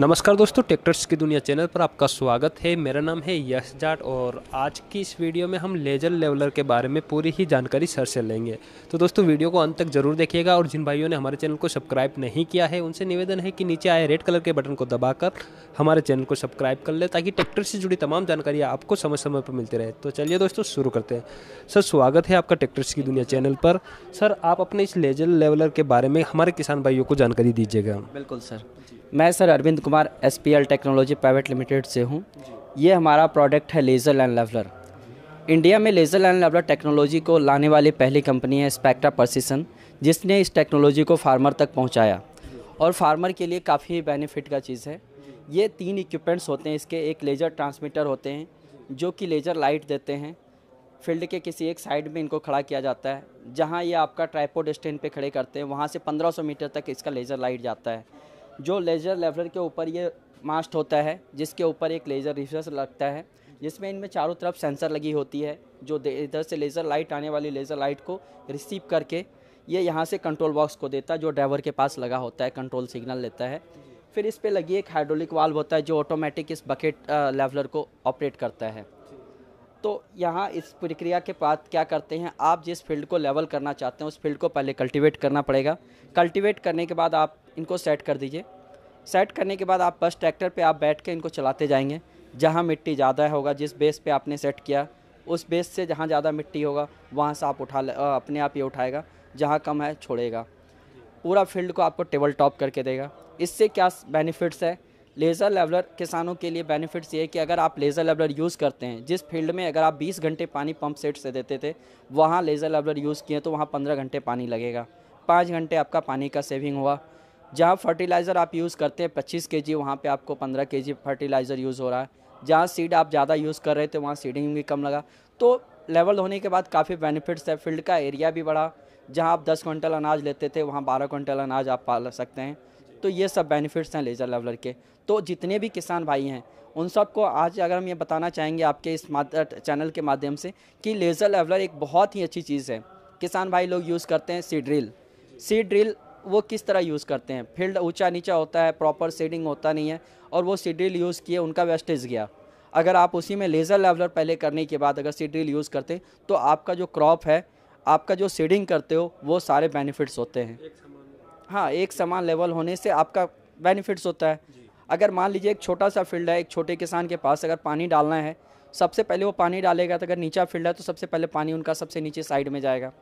नमस्कार दोस्तों, ट्रैक्टर्स की दुनिया चैनल पर आपका स्वागत है। मेरा नाम है यश जाट और आज की इस वीडियो में हम लेजर लेवलर के बारे में पूरी ही जानकारी सर से लेंगे। तो दोस्तों वीडियो को अंत तक जरूर देखिएगा और जिन भाइयों ने हमारे चैनल को सब्सक्राइब नहीं किया है उनसे निवेदन है कि नीचे आए रेड कलर के बटन को दबाकर हमारे चैनल को सब्सक्राइब कर ले ताकि ट्रैक्टर से जुड़ी तमाम जानकारियाँ आपको समय समय पर मिलती रहे। तो चलिए दोस्तों शुरू करते हैं। सर स्वागत है आपका ट्रैक्टर्स की दुनिया चैनल पर। सर आप अपने इस लेजर लेवलर के बारे में हमारे किसान भाइयों को जानकारी दीजिएगा। बिल्कुल सर, मैं sir Arvind Kumar SPL technology private limited से हूं। ये हमारा प्रोडक्ट है लेज़र लैंड लेवलर। इंडिया में लेज़र लैंड लेवलर टेक्नोलॉजी को लाने वाली पहली कंपनी है स्पेक्ट्रा प्रिसिशन, जिसने इस टेक्नोलॉजी को फार्मर तक पहुंचाया और फार्मर के लिए काफ़ी बेनिफिट का चीज़ है। ये तीन इक्विपमेंट्स होते हैं इसके। एक लेज़र ट्रांसमीटर होते हैं जो कि लेज़र लाइट देते हैं। फील्ड के किसी एक साइड में इनको खड़ा किया जाता है, जहाँ ये आपका ट्राइपॉड स्टैंड पर खड़े करते हैं। वहाँ से 1500 मीटर तक इसका लेज़र लाइट जाता है। जो लेज़र लेवलर के ऊपर ये मास्ट होता है, जिसके ऊपर एक लेज़र रिसीवर लगता है, जिसमें इनमें चारों तरफ सेंसर लगी होती है, जो इधर से लेज़र लाइट आने वाली लेज़र लाइट को रिसीव करके ये यहाँ से कंट्रोल बॉक्स को देता है, जो ड्राइवर के पास लगा होता है, कंट्रोल सिग्नल लेता है। फिर इस पे लगी एक हाइड्रोलिक वाल्व होता है जो ऑटोमेटिक इस बकेट लेवलर को ऑपरेट करता है। तो यहाँ इस प्रक्रिया के बाद क्या करते हैं, आप जिस फील्ड को लेवल करना चाहते हैं उस फील्ड को पहले कल्टीवेट करना पड़ेगा। कल्टीवेट करने के बाद आप इनको सेट कर दीजिए। सेट करने के बाद आप बस ट्रैक्टर पे आप बैठ के इनको चलाते जाएंगे। जहाँ मिट्टी ज़्यादा होगा, जिस बेस पे आपने सेट किया उस बेस से जहाँ ज़्यादा मिट्टी होगा वहाँ से आप अपने आप ये उठाएगा, जहाँ कम है छोड़ेगा। पूरा फील्ड को आपको टेबल टॉप करके देगा। इससे क्या बेनिफिट्स है लेज़र लेवलर किसानों के लिए? बेनिफिट्स ये है कि अगर आप लेज़र लेवलर यूज़ करते हैं, जिस फील्ड में अगर आप 20 घंटे पानी पंप सेट से देते थे, वहाँ लेज़र लेवलर यूज़ किए तो वहाँ 15 घंटे पानी लगेगा। 5 घंटे आपका पानी का सेविंग हुआ। जहाँ फर्टिलाइज़र आप यूज़ करते हैं 25 kg, वहाँ पे आपको 15 kg फर्टिलाइज़र यूज़ हो रहा है। जहाँ सीड आप ज़्यादा यूज़ कर रहे थे वहाँ सीडिंग भी कम लगा। तो लेवल होने के बाद काफ़ी बेनिफिट्स है। फील्ड का एरिया भी बढ़ा। जहाँ आप 10 क्विंटल अनाज लेते थे वहाँ 12 क्विंटल अनाज आप पा सकते हैं। तो ये सब बेनिफिट्स हैं लेज़र लेवलर के। तो जितने भी किसान भाई हैं उन सबको आज अगर हम ये बताना चाहेंगे आपके इस चैनल के माध्यम से कि लेज़र लेवलर एक बहुत ही अच्छी चीज़ है। किसान भाई लोग यूज़ करते हैं सीड ड्रिल। सीड ड्रिल वो किस तरह यूज़ करते हैं, फील्ड ऊंचा नीचा होता है, प्रॉपर सीडिंग होता नहीं है और वो सीड ड्रिल यूज़ किए उनका वेस्टेज गया। अगर आप उसी में लेज़र लेवलर पहले करने के बाद अगर सीड ड्रिल यूज़ करते तो आपका जो क्रॉप है, आपका जो सीडिंग करते हो, वो सारे बेनिफिट्स होते हैं। हाँ, एक समान लेवल होने से आपका बेनिफिट्स होता है। अगर मान लीजिए एक छोटा सा फील्ड है, एक छोटे किसान के पास अगर पानी डालना है, सबसे पहले वो पानी डालेगा। तो अगर नीचा फील्ड है तो सबसे पहले पानी उनका सबसे नीचे साइड में जाएगा।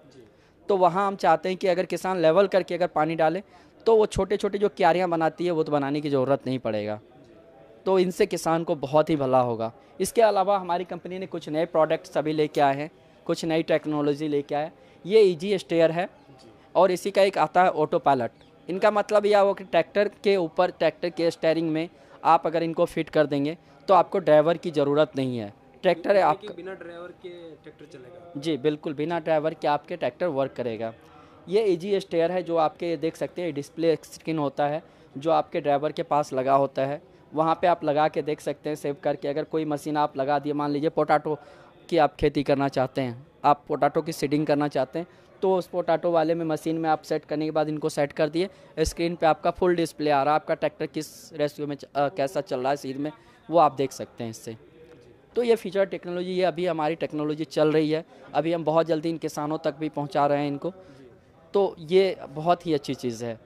तो वहाँ हम चाहते हैं कि अगर किसान लेवल करके अगर पानी डाले तो वो छोटे छोटे जो क्यारियाँ बनाती है वो तो बनाने की ज़रूरत नहीं पड़ेगा। तो इनसे किसान को बहुत ही भला होगा। इसके अलावा हमारी कंपनी ने कुछ नए प्रोडक्ट्स अभी लेके आए हैं, कुछ नई टेक्नोलॉजी लेके आए। ये ईज़ी-स्टेयर है और इसी का एक आता है ऑटो पायलट। इनका मतलब यह हो कि ट्रैक्टर के ऊपर, ट्रैक्टर के स्टेयरिंग में आप अगर इनको फिट कर देंगे तो आपको ड्राइवर की ज़रूरत नहीं है। ट्रैक्टर है आपका, बिना ड्राइवर के ट्रैक्टर चलेगा। जी बिल्कुल, बिना ड्राइवर के आपके ट्रैक्टर वर्क करेगा। ये ईज़ी-स्टेयर है जो आपके देख सकते हैं, डिस्प्ले स्क्रीन होता है जो आपके ड्राइवर के पास लगा होता है। वहाँ पर आप लगा के देख सकते हैं सेव करके। अगर कोई मशीन आप लगा दिए, मान लीजिए पोटैटो की आप खेती करना चाहते हैं, आप पोटैटो की सीडिंग करना चाहते हैं, तो उस पोटैटो वाले में मशीन में आप सेट करने के बाद इनको सेट कर दिए। स्क्रीन पे आपका फुल डिस्प्ले आ रहा है, आपका ट्रैक्टर किस रेशियो में कैसा चल रहा है सीड में, वो आप देख सकते हैं इससे। तो ये फीचर टेक्नोलॉजी, ये अभी हमारी टेक्नोलॉजी चल रही है। अभी हम बहुत जल्दी इन किसानों तक भी पहुँचा रहे हैं इनको। तो ये बहुत ही अच्छी चीज़ है।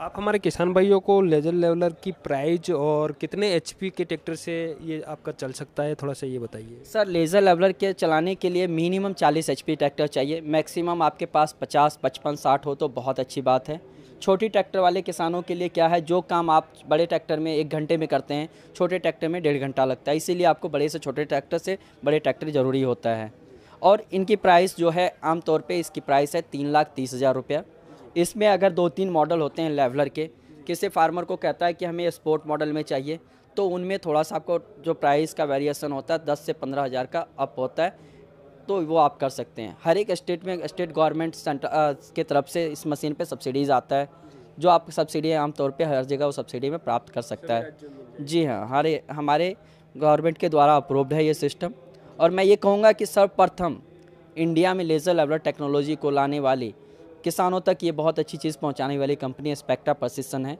आप हमारे किसान भाइयों को लेजर लेवलर की प्राइस और कितने HP के ट्रैक्टर से ये आपका चल सकता है, थोड़ा सा ये बताइए। सर लेज़र लेवलर के चलाने के लिए मिनिमम 40 HP ट्रैक्टर चाहिए। मैक्सिमम आपके पास 50, 55, 60 हो तो बहुत अच्छी बात है। छोटी ट्रैक्टर वाले किसानों के लिए क्या है, जो काम आप बड़े ट्रैक्टर में 1 घंटे में करते हैं, छोटे ट्रैक्टर में 1.5 घंटा लगता है। इसीलिए आपको बड़े से छोटे ट्रैक्टर से बड़े ट्रैक्टर ज़रूरी होता है। और इनकी प्राइस जो है आमतौर पर इसकी प्राइस है 3,30,000 रुपया। इसमें अगर 2-3 मॉडल होते हैं लेवलर के। किसी फार्मर को कहता है कि हमें स्पोर्ट मॉडल में चाहिए, तो उनमें थोड़ा सा आपको जो प्राइस का वेरिएशन होता है 10 से 15 हज़ार का अप होता है। तो वो आप कर सकते हैं। हर एक स्टेट में स्टेट गवर्नमेंट के तरफ से इस मशीन पे सब्सिडीज़ आता है, जो आप सब्सिडी आमतौर पर हर जगह वो सब्सिडी में प्राप्त कर सकता है। जी हाँ, हमारे गवर्नमेंट के द्वारा अप्रूव्ड है ये सिस्टम। और मैं ये कहूँगा कि सर्वप्रथम इंडिया में लेज़र लेवलर टेक्नोलॉजी को लाने वाली, किसानों तक ये बहुत अच्छी चीज़ पहुंचाने वाली कंपनी स्पेक्ट्रा प्रिसिशन है।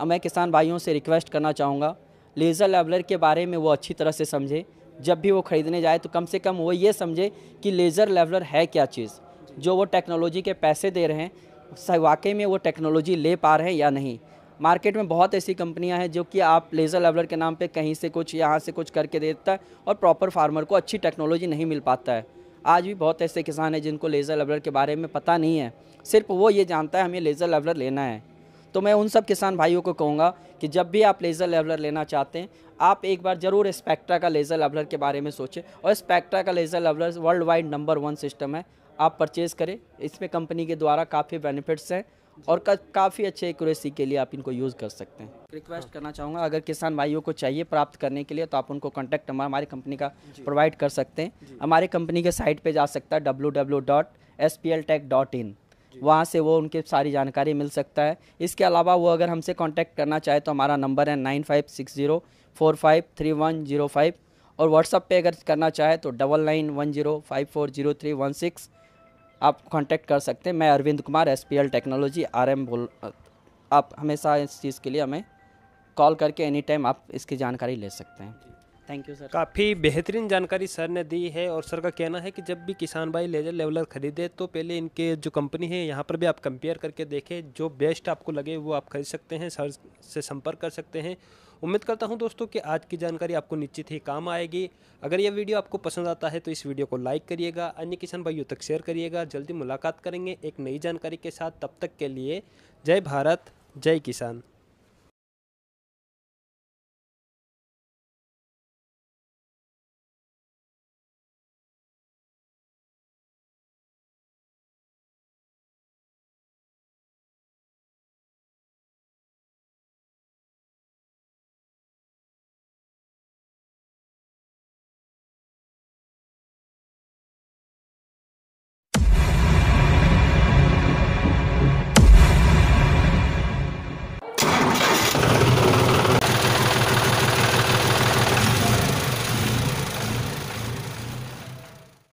अब मैं किसान भाइयों से रिक्वेस्ट करना चाहूँगा लेज़र लेवलर के बारे में वो अच्छी तरह से समझे। जब भी वो ख़रीदने जाए तो कम से कम वो ये समझे कि लेज़र लेवलर है क्या चीज़, जो वो टेक्नोलॉजी के पैसे दे रहे हैं वाकई में वो टेक्नोलॉजी ले पा रहे हैं या नहीं। मार्केट में बहुत ऐसी कंपनियां हैं जो कि आप लेज़र लेवलर के नाम पे कहीं से कुछ यहाँ से कुछ करके देता है और प्रॉपर फार्मर को अच्छी टेक्नोलॉजी नहीं मिल पाता है। आज भी बहुत ऐसे किसान हैं जिनको लेज़र लेवलर के बारे में पता नहीं है, सिर्फ वो ये जानता है हमें लेज़र लेवलर लेना है। तो मैं उन सब किसान भाइयों को कहूँगा कि जब भी आप लेज़र लेवलर लेना चाहते हैं आप एक बार ज़रूर स्पेक्ट्रा का लेज़र लेवलर के बारे में सोचें। और स्पेक्ट्रा का laser leveller world wide number 1 system है, आप परचेज़ करें। इसमें कंपनी के द्वारा काफ़ी बेनिफिट्स हैं और काफ़ी अच्छे एक्यूरेसी के लिए आप इनको यूज़ कर सकते हैं। रिक्वेस्ट करना चाहूँगा अगर किसान भाइयों को चाहिए प्राप्त करने के लिए तो आप उनको कॉन्टैक्ट नंबर हमारी कंपनी का प्रोवाइड कर सकते हैं। हमारी कंपनी के साइट पे जा सकता है www.spltech.in, वहाँ से वो उनके सारी जानकारी मिल सकता है। इसके अलावा वो अगर हमसे कॉन्टैक्ट करना चाहे तो हमारा नंबर है 9560453105 और व्हाट्सअप पर अगर करना चाहे तो 9910540316 आप कांटेक्ट कर सकते हैं। मैं Arvind Kumar SPL technology RM बोल, आप हमेशा इस चीज़ के लिए हमें कॉल करके एनी टाइम आप इसकी जानकारी ले सकते हैं। Thank you sir. काफ़ी बेहतरीन जानकारी सर ने दी है और सर का कहना है कि जब भी किसान भाई लेज़र लेवलर ख़रीदे तो पहले इनके जो कंपनी है यहाँ पर भी आप कंपेयर करके देखें, जो बेस्ट आपको लगे वो आप खरीद सकते हैं, सर से संपर्क कर सकते हैं। उम्मीद करता हूं दोस्तों कि आज की जानकारी आपको निश्चित ही काम आएगी। अगर यह वीडियो आपको पसंद आता है तो इस वीडियो को लाइक करिएगा, अन्य किसान भाइयों तक शेयर करिएगा। जल्दी मुलाकात करेंगे एक नई जानकारी के साथ, तब तक के लिए जय भारत, जय किसान।